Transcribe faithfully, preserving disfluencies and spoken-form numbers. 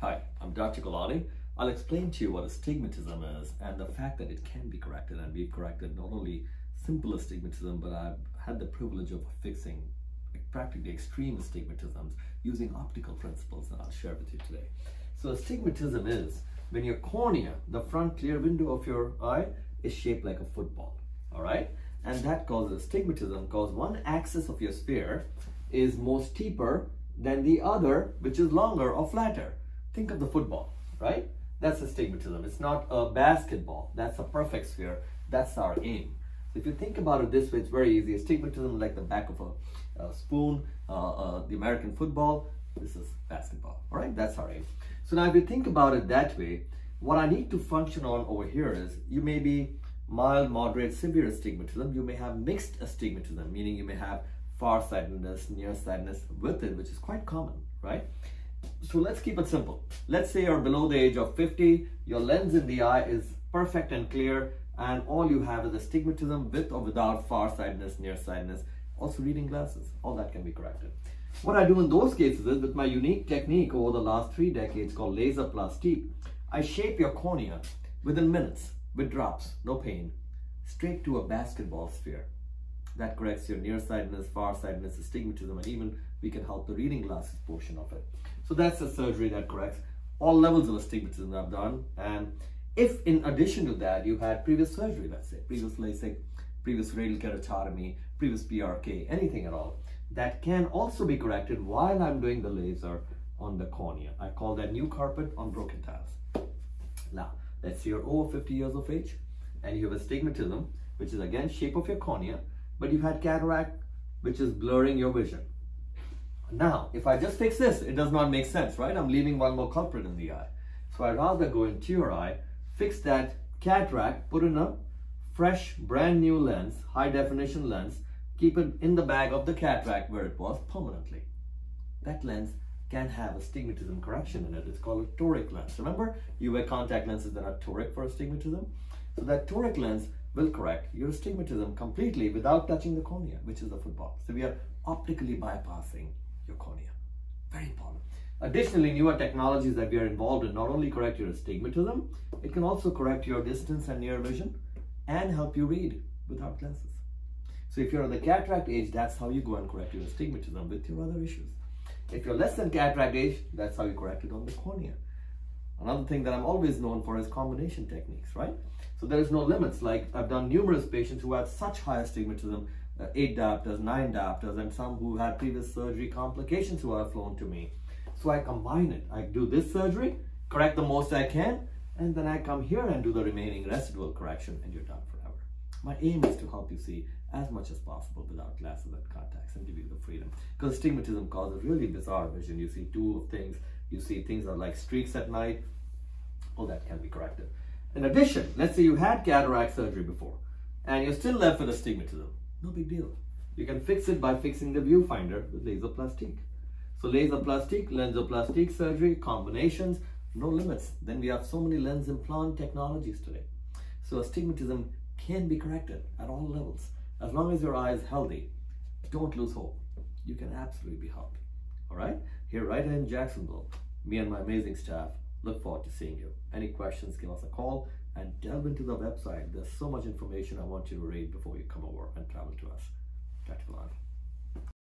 Hi, I'm Doctor Gulani. I'll explain to you what astigmatism is and the fact that it can be corrected, and we've corrected not only simple astigmatism, but I've had the privilege of fixing practically extreme astigmatisms using optical principles that I'll share with you today. So astigmatism is when your cornea, the front clear window of your eye, is shaped like a football, all right? And that causes astigmatism because one axis of your sphere is more steeper than the other, which is longer or flatter. Think of the football, right? That's astigmatism. It's not a basketball. That's a perfect sphere. That's our aim. So if you think about it this way, it's very easy. Astigmatism, like the back of a, a spoon, uh, uh, the American football, this is basketball, all right? That's our aim. So now if you think about it that way, what I need to function on over here is, you may be mild, moderate, severe astigmatism. You may have mixed astigmatism, meaning you may have farsightedness, nearsightedness with it, which is quite common, right? So let's keep it simple. Let's say you're below the age of fifty, your lens in the eye is perfect and clear, and all you have is astigmatism with or without farsightedness, nearsightedness, also reading glasses. All that can be corrected. What I do in those cases is, with my unique technique over the last three decades called laser plastique, I shape your cornea within minutes, with drops, no pain, straight to a basketball sphere. That corrects your nearsightedness, farsightedness, astigmatism, and even we can help the reading glasses portion of it. So that's the surgery that corrects all levels of astigmatism that I've done. And if in addition to that, you had previous surgery, let's say, previous LASIK, previous radial keratotomy, previous P R K, anything at all, that can also be corrected while I'm doing the laser on the cornea. I call that new carpet on broken tiles. Now, let's say you're over fifty years of age and you have astigmatism, which is again shape of your cornea, but you've had cataract, which is blurring your vision. Now, if I just fix this, it does not make sense, right? I'm leaving one more culprit in the eye. So I'd rather go into your eye, fix that cataract, put in a fresh, brand new lens, high definition lens, keep it in the bag of the cataract where it was permanently. That lens can have astigmatism correction in it. It's called a toric lens. Remember, you wear contact lenses that are toric for astigmatism? So that toric lens will correct your astigmatism completely without touching the cornea, which is the football. So we are optically bypassing your cornea. Very important. Additionally, newer technologies that we are involved in not only correct your astigmatism, it can also correct your distance and near vision and help you read without glasses. So if you're in the cataract age, that's how you go and correct your astigmatism with your other issues. If you're less than cataract age, that's how you correct it on the cornea. Another thing that I'm always known for is combination techniques, right? So there is no limits. Like, I've done numerous patients who had such high astigmatism, uh, eight diopters, nine diopters, and some who had previous surgery complications who have flown to me. So I combine it. I do this surgery, correct the most I can, and then I come here and do the remaining residual correction, and you're done forever. My aim is to help you see as much as possible without glasses and contacts and give you the freedom. Because astigmatism causes really bizarre vision. You see two of things. You see things that are like streaks at night. All that can be corrected. In addition, let's say you had cataract surgery before and you're still left with astigmatism. No big deal. You can fix it by fixing the viewfinder with laser plastique. So laser plastique, lensoplasty surgery, combinations, no limits. Then we have so many lens implant technologies today. So astigmatism can be corrected at all levels. As long as your eye is healthy, don't lose hope. You can absolutely be helped. All right? Here, right in Jacksonville, me and my amazing staff look forward to seeing you. Any questions, give us a call and delve into the website. There's so much information I want you to read before you come over and travel to us. Doctor Gulani.